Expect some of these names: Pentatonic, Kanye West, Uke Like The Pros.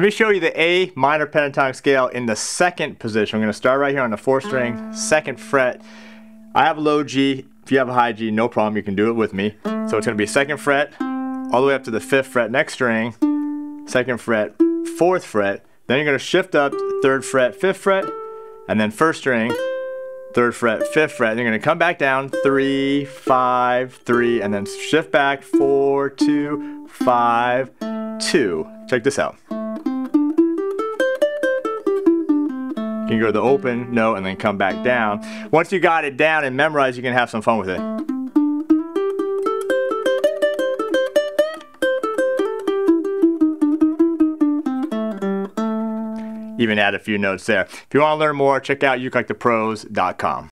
Let me show you the A minor pentatonic scale in the second position. I'm going to start right here on the fourth string, second fret. I have a low G. If you have a high G, no problem, you can do it with me. So it's going to be second fret, all the way up to the fifth fret, next string, second fret, fourth fret. Then you're going to shift up, third fret, fifth fret, and then first string, third fret, fifth fret. And you're going to come back down, 3, 5, 3, and then shift back, 4, 2, 5, 2. Check this out. You can go to the open note and then come back down. Once you got it down and memorized, you can have some fun with it. Even add a few notes there. If you want to learn more, check out ukelikeThePros.com.